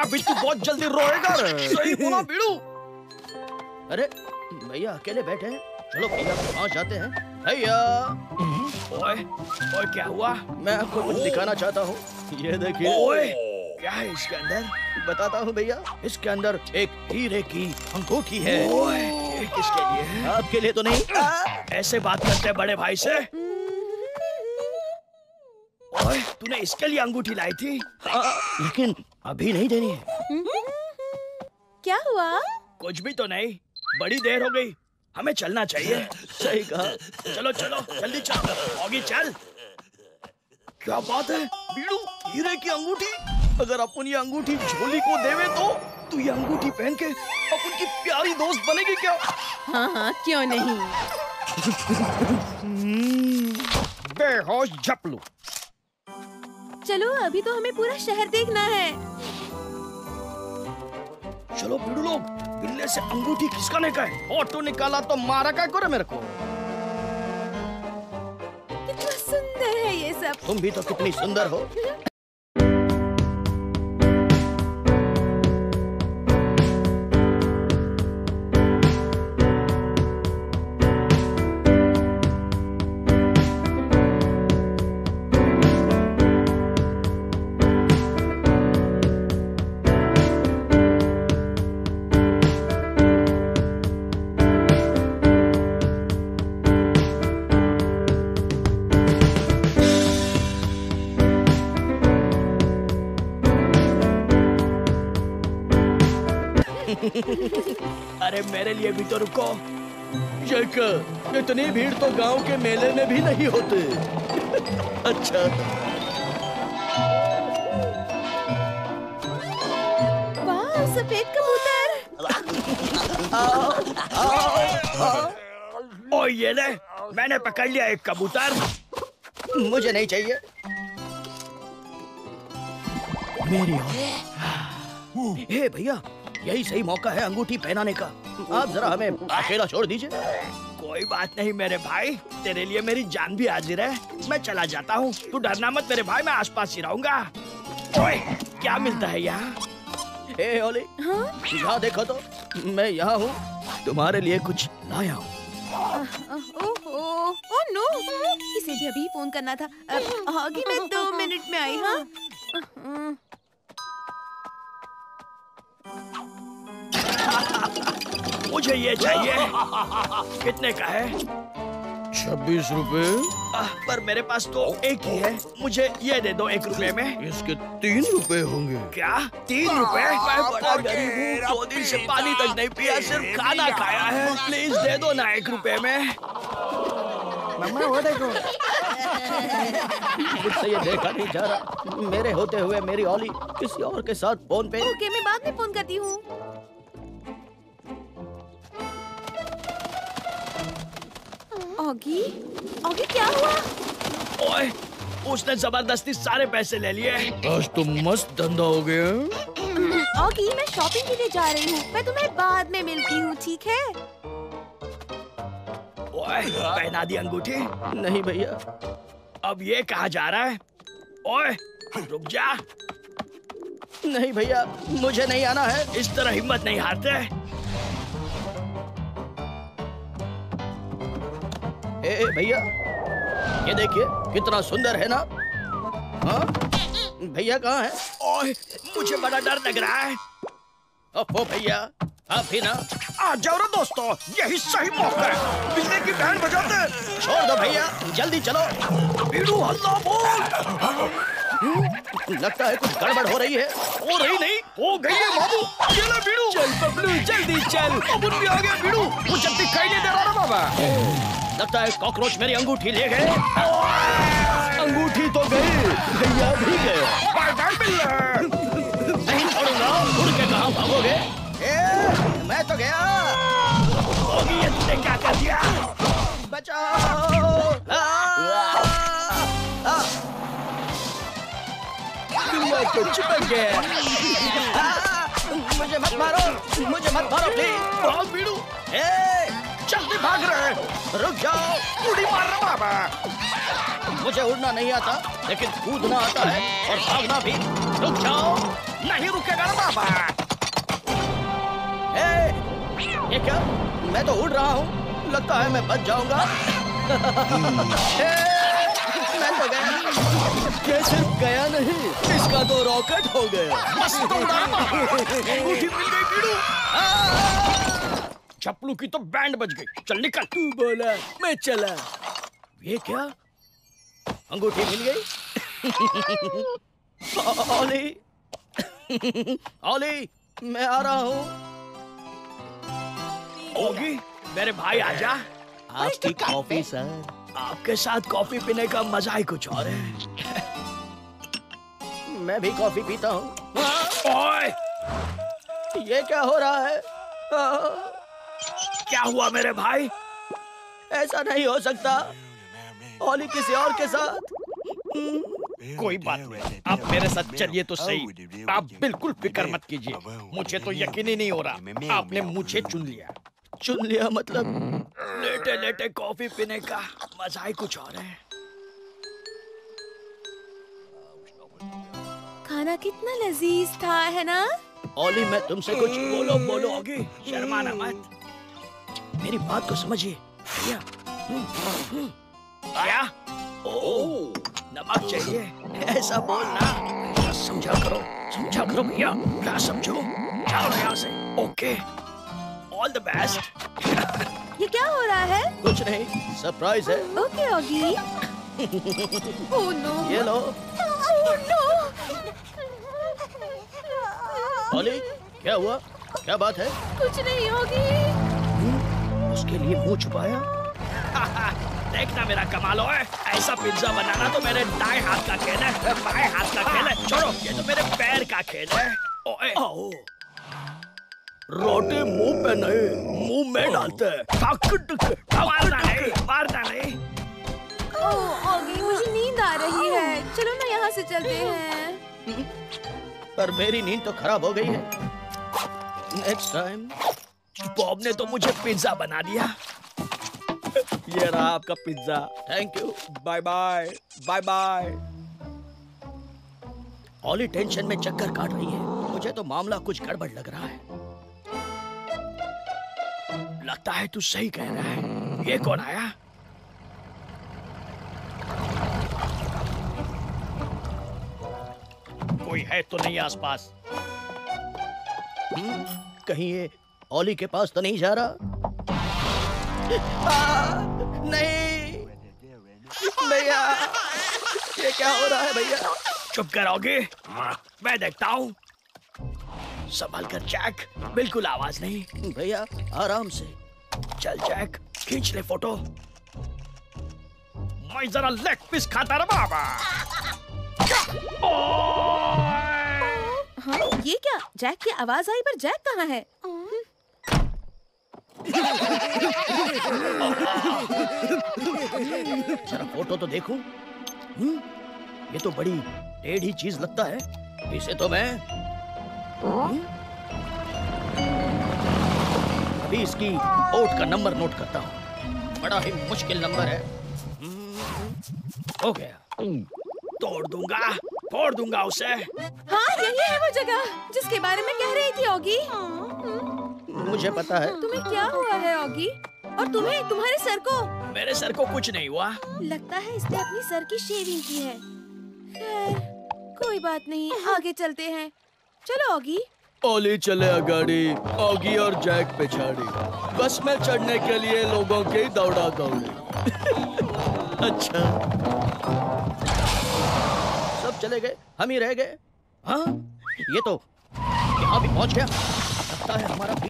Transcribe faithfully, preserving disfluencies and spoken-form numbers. अभी तू बहुत जल्दी रोएगा रे। सही बोला भिड़ू। अरे भैया अकेले बैठे हैं, चलो भैया वहाँ जाते हैं। भैया ओए ओए क्या हुआ? मैं आपको कुछ दिखाना चाहता हूँ, ये देखिए। ओए क्या है इसके अंदर? बताता हूँ भैया, इसके अंदर एक हीरे की अंगूठी है। ओए ये किसके लिए? आपके लिए तो नहीं। ऐसे बात करते बड़े भाई से? ओए तूने इसके लिए अंगूठी लाई थी? आ, लेकिन अभी नहीं देनी है। क्या हुआ? कुछ भी तो नहीं, बड़ी देर हो गई, हमें चलना चाहिए। सही कहा, चलो चलो जल्दी चलो। ऑगी चल। क्या बात है बीड़ू, हीरे की अंगूठी। अगर अपन ये अंगूठी झोली को देवे तो तू ये अंगूठी पहन के अपन की प्यारी दोस्त बनेगी क्या? हाँ हाँ क्यों नहीं। बेहोश झपलू। चलो अभी तो हमें पूरा शहर देखना है। चलो बिड़ू लोग, बिल्ले से अंगूठी खिसकाने का है। ऑटो तो निकाला तो मारा का करे मेरे को। कितना सुंदर है ये सब। तुम भी तो कितनी सुंदर हो। अरे मेरे लिए भी तो रुको। इतनी भीड़ तो गांव के मेले में भी नहीं होते। अच्छा वाह सफेद कबूतर। आओ, आओ, आओ। ओ ये ले, मैंने पकड़ लिया एक कबूतर। मुझे नहीं चाहिए। मेरी हे भैया, यही सही मौका है अंगूठी पहनाने का। आप जरा हमें अकेला छोड़ दीजिए। कोई बात नहीं मेरे भाई, तेरे लिए मेरी जान भी हाजिर है। मैं चला जाता हूँ, तू डरना मत मेरे भाई, मैं आसपास ही रहूंगा। ओए, क्या मिलता है यहाँ? ए ओली, यहाँ देखो तो, मैं यहाँ हूँ, तुम्हारे लिए कुछ लाया हूँ। ओह नो, इसे भी अभी फोन करना था। ऑगी मैं दो मिनट में आई। हाँ मुझे ये चाहिए। कितने का है? छब्बीस रुपए। पर मेरे पास तो एक ही है, मुझे ये दे दो एक रुपए में। इसके तीन रुपए होंगे। क्या तीन रुपए? मैं बड़ा गरीब हूँ, दो दिन से पानी तक नहीं पिया, सिर्फ खाना खाया है। प्लीज दे दो ना एक रुपए में। मम्मा वो देखो। मुझसे ये देखा नहीं जा रहा। मेरे होते हुए मेरी ओली किसी और के साथ फोन पे। ओके मैं बाद में फोन करती हूँ। ऑगी, ऑगी क्या हुआ? ओए, उसने जबरदस्ती सारे पैसे ले लिए। आज तो मस्त धंधा हो गया। ऑगी मैं शॉपिंग के लिए जा रही हूँ, मैं तुम्हें बाद में मिलती हूँ, ठीक है? ओए, पहना दी अंगूठी? नहीं भैया। अब ये कहाँ जा रहा है? ओए, रुक जा। नहीं भैया, मुझे नहीं आना है। इस तरह हिम्मत नहीं हारते। ए भैया ये देखिए कितना सुंदर है ना। हाँ भैया कहाँ है? ओए मुझे बड़ा डर लग रहा है। अप्पो भैया आप ही ना। आ जाओ दोस्तों, यही सही मौका है, बिजली की बैंड बजाते। छोड़ दो भैया, जल्दी चलो। बीड़ू हल्ला बोल। लगता है कुछ गड़बड़ हो रही है। हो रही नहीं, हो गई है बाबू। ये ले बीड़ू। चल बबलू जल्दी चल। बबलू भी आ गया बीड़ू। मुझे दिखाई नहीं दे रहा बाबा। लगता है कॉकरोच मेरी अंगूठी ले गए। अंगूठी तो गई, भैया भी गए। नहीं छोड़ूंगा, उड़ के कहाँ भागोगे? मैं तो गया। ओगी ये तुमने क्या कर दिया? बचाओ। बिल्ला तो चिपक गया। मुझे मत मारो, मुझे मत मारो प्लीज। बहुत बीड़ू। भाग रहे, रुक जाओ, उड़ी मार रहा बाबा। मुझे उड़ना नहीं आता, लेकिन कूदना आता है और भागना भी। रुक जाओ, नहीं रुकेगा ना बाबा। ए, ये क्या? मैं तो उड़ रहा हूँ, लगता है मैं बच जाऊंगा। ए, मैं तो गया। ये सिर्फ गया नहीं, इसका तो रॉकेट हो गया। मस्त उड़ा बाबा। उठी मिल गई कीड़ू। चप्पलों की तो बैंड बज गई। चल निकल। तू बोला, मैं चला। ये क्या? अंगूठी मिल गई। ओली, ओली, मैं आ रहा हूँ। ओगी, मेरे भाई आजा। आपकी कॉफी सर। आपके साथ कॉफी पीने का मजा ही कुछ और है। मैं भी कॉफी पीता हूँ। ओए, ये क्या हो रहा है? क्या हुआ मेरे भाई? ऐसा नहीं हो सकता। ओली किसी और के साथ। कोई बात नहीं, आप मेरे साथ चलिए तो सही। आप बिल्कुल फिक्र मत कीजिए। मुझे तो यकीन ही नहीं हो रहा, आपने मुझे चुन लिया। चुन लिया मतलब? लेटे लेटे कॉफी पीने का मजा ही कुछ और है। खाना कितना लजीज था, है ना? ओली, मैं तुमसे कुछ बोलो बोलो होगी, शर्माना मत। मेरी बात को समझिए। आया? ओ, नमक चाहिए, ऐसा बोलना। समझा करो, समझा करो भैया। क्या समझो? जाओ यहाँ से। Okay, all the best. ये क्या हो रहा है? कुछ नहीं, सरप्राइज है। Okay Oggy. Oh no. ये लो। Oh no. ओली, क्या हुआ? क्या बात है? कुछ नहीं होगी। उसके लिए मुंह छुपाया। देखना मेरा कमाल है। ऐसा पिज्जा बनाना तो मेरे दाएं हाथ का खेल है, बाएं हाथ का खेल है। छोड़ो, ये तो मेरे पैर का खेल है। ओए, रोटी मुंह पे नहीं, मुंह में डालते हैं। मारना नहीं, मारना नहीं। ओह ओगी, मुझे नींद आ रही है। चलो ना यहाँ से चलते हैं। पर मेरी नींद तो खराब हो गई है। Next time. बॉब ने तो मुझे पिज्जा बना दिया। ये रहा आपका pizza. Thank you. Bye bye, bye bye. ओली टेंशन में चक्कर काट रही है। मुझे तो मामला कुछ गड़बड़ लग रहा है। लगता है तू सही कह रहा है। ये कौन आया? कोई है तो नहीं आसपास? कहीं ये ओली के पास तो नहीं जा रहा? आ, नहीं भैया, ये क्या हो रहा है भैया? चुप करोगे? मैं देखता हूँ। संभाल कर जैक, बिल्कुल आवाज नहीं। भैया आराम से चल। जैक, खींच ले फोटो। मैं जरा लेग पीस खाता रहा बाबा। हाँ, ये क्या? जैक की आवाज आई, पर जैक कहाँ है? जरा फोटो तो देखूं। ये तो बड़ी टेढ़ी चीज लगता है। इसे तो मैं अभी इसकी ओट का नंबर नोट करता हूँ। बड़ा ही मुश्किल नंबर है। हो गया। तोड़ दूंगा, फोड़ दूंगा उसे। हाँ, यही है वो जगह जिसके बारे में कह रही थी ओगी। मुझे पता है। तुम्हें क्या हुआ है ओगी? और तुम्हें, तुम्हारे सर को? मेरे सर को कुछ नहीं हुआ। लगता है इसने अपनी सर की शेविंग की है। खैर, कोई बात नहीं, आगे चलते हैं। चलो ओगी। ओली चले अगाड़ी, ओगी और जैक पिछाड़ी। बस में चढ़ने के लिए लोगों के दौड़ा दौड़ी। अच्छा, सब चले गए, हम ही रह गए। हाँ, ये तो यहाँ भी पहुँच गया। लगता है हमारा